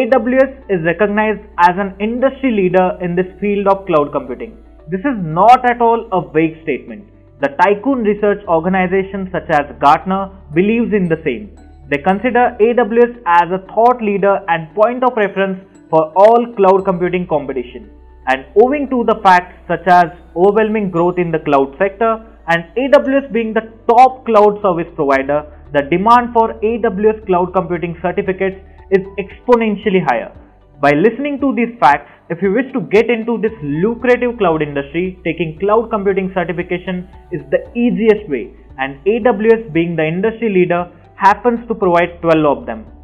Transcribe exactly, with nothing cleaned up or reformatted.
A W S is recognized as an industry leader in this field of cloud computing. This is not at all a vague statement. The tycoon research organizations such as Gartner believes in the same. They consider A W S as a thought leader and point of reference for all cloud computing competition. And owing to the facts such as overwhelming growth in the cloud sector and A W S being the top cloud service provider, the demand for A W S cloud computing certificates is exponentially higher. By listening to these facts, if you wish to get into this lucrative cloud industry, taking cloud computing certification is the easiest way, and A W S being the industry leader happens to provide twelve of them.